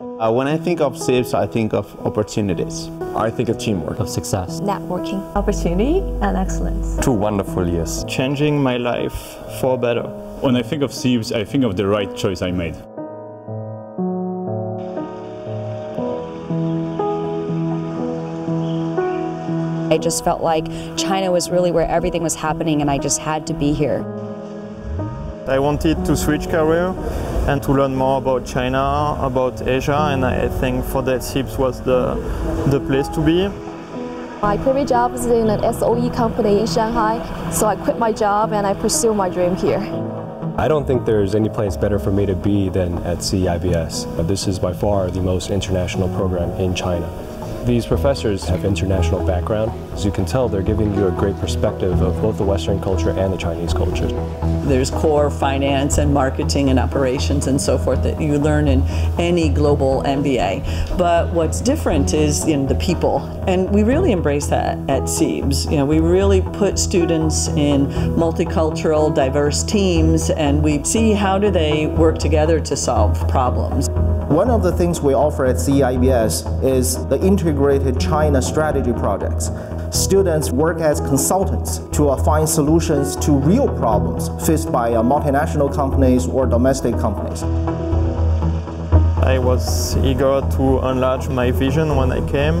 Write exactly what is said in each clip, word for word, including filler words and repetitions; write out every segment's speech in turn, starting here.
Uh, when I think of C E I B S, I think of opportunities. I think of teamwork. Of success. Networking. Opportunity and excellence. Two wonderful years. Changing my life for better. When I think of C E I B S, I think of the right choice I made. I just felt like China was really where everything was happening and I just had to be here. I wanted to switch career and to learn more about China, about Asia, and I think for that C E I B S was the, the place to be. My previous job was in an S O E company in Shanghai, so I quit my job and I pursue my dream here. I don't think there's any place better for me to be than at C E I B S. This is by far the most international program in China. These professors have international background. As you can tell, they're giving you a great perspective of both the Western culture and the Chinese culture. There's core finance and marketing and operations and so forth that you learn in any global M B A. But what's different is in the people. And we really embrace that at C E I B S. You know, we really put students in multicultural, diverse teams, and we see how do they work together to solve problems. One of the things we offer at C E I B S is the Integrated China Strategy Projects. Students work as consultants to uh, find solutions to real problems faced by uh, multinational companies or domestic companies. I was eager to enlarge my vision when I came,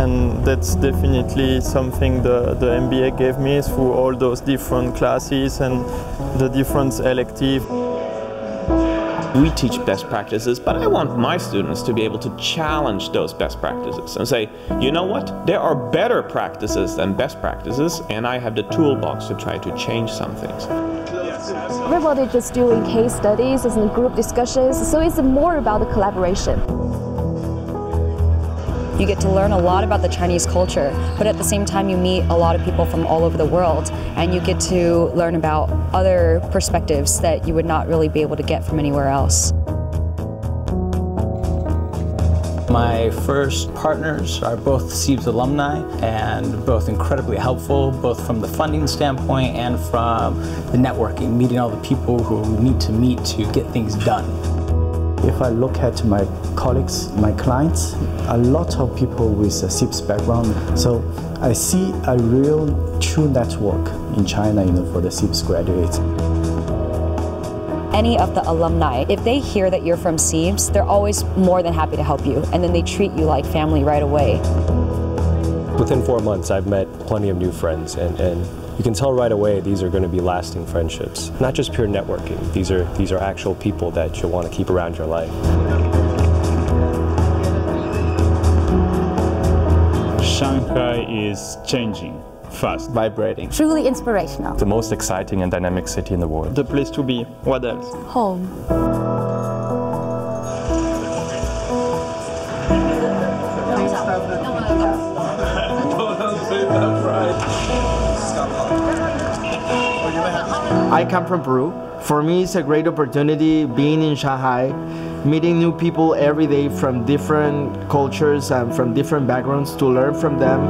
and that's definitely something the, the M B A gave me through all those different classes and the different electives. We teach best practices, but I want my students to be able to challenge those best practices and say, you know what, there are better practices than best practices, and I have the toolbox to try to change some things. Everybody just doing case studies and group discussions, so it's more about the collaboration. You get to learn a lot about the Chinese culture, but at the same time you meet a lot of people from all over the world, and you get to learn about other perspectives that you would not really be able to get from anywhere else. My first partners are both C E I B S alumni, and both incredibly helpful, both from the funding standpoint and from the networking, meeting all the people who need to meet to get things done. If I look at my colleagues, my clients, a lot of people with a C E I B S background, so I see a real true network in China, you know, for the C E I B S graduates. Any of the alumni, if they hear that you're from C E I B S, they're always more than happy to help you, and then they treat you like family right away. Within four months, I've met plenty of new friends, and, and you can tell right away these are going to be lasting friendships. Not just pure networking, these are, these are actual people that you'll want to keep around your life. Shanghai is changing fast, vibrating. Truly inspirational. The most exciting and dynamic city in the world. The place to be. What else? Home. I come from Peru. For me, it's a great opportunity being in Shanghai, meeting new people every day from different cultures and from different backgrounds to learn from them.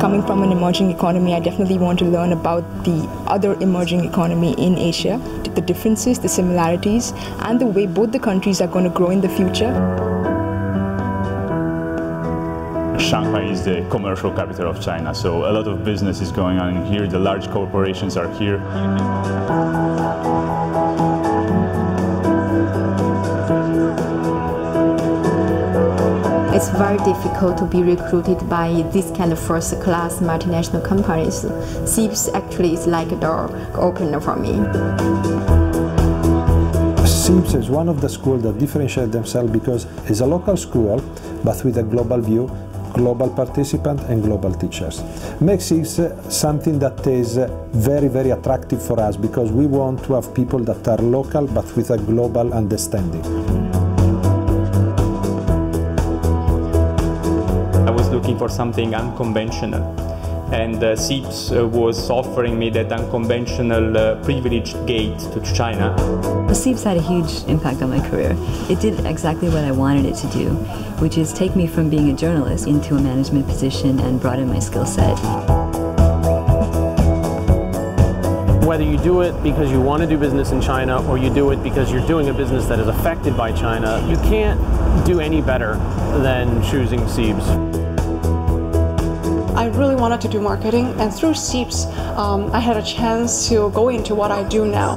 Coming from an emerging economy, I definitely want to learn about the other emerging economy in Asia, the differences, the similarities, and the way both the countries are going to grow in the future. Shanghai is the commercial capital of China, so a lot of business is going on here. The large corporations are here. It's very difficult to be recruited by this kind of first-class multinational companies. C E I B S actually is like a door opener for me. C E I B S is one of the schools that differentiate themselves because it's a local school, but with a global view, global participant and global teachers. Makes C E I B S something that is very, very attractive for us because we want to have people that are local, but with a global understanding. I was looking for something unconventional, and uh, C E I B S uh, was offering me that unconventional uh, privileged gate to China. C E I B S had a huge impact on my career. It did exactly what I wanted it to do, which is take me from being a journalist into a management position and broaden my skill set. whether you do it because you want to do business in China or you do it because you're doing a business that is affected by China, you can't do any better than choosing C E I B S. I really wanted to do marketing, and through C E I B S, um, I had a chance to go into what I do now.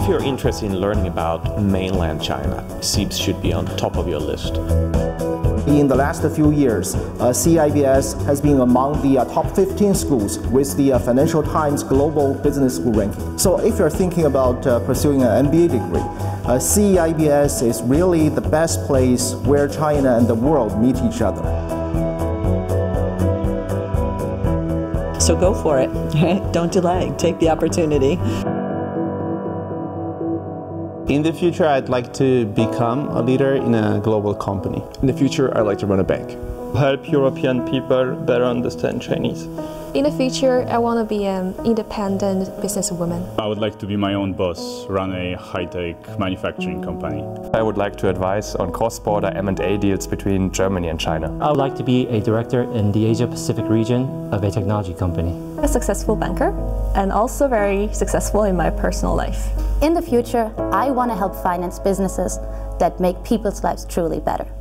If you're interested in learning about mainland China, C E I B S should be on top of your list. In the last few years, uh, C E I B S has been among the uh, top fifteen schools with the uh, Financial Times Global Business School ranking. So if you're thinking about uh, pursuing an M B A degree, uh, C E I B S is really the best place where China and the world meet each other. So go for it. Don't delay. Take the opportunity. In the future, I'd like to become a leader in a global company. In the future, I'd like to run a bank. Help European people better understand Chinese. In the future, I want to be an independent businesswoman. I would like to be my own boss, run a high-tech manufacturing company. I would like to advise on cross-border M and A deals between Germany and China. I would like to be a director in the Asia-Pacific region of a technology company. A successful banker, and also very successful in my personal life. In the future, I want to help finance businesses that make people's lives truly better.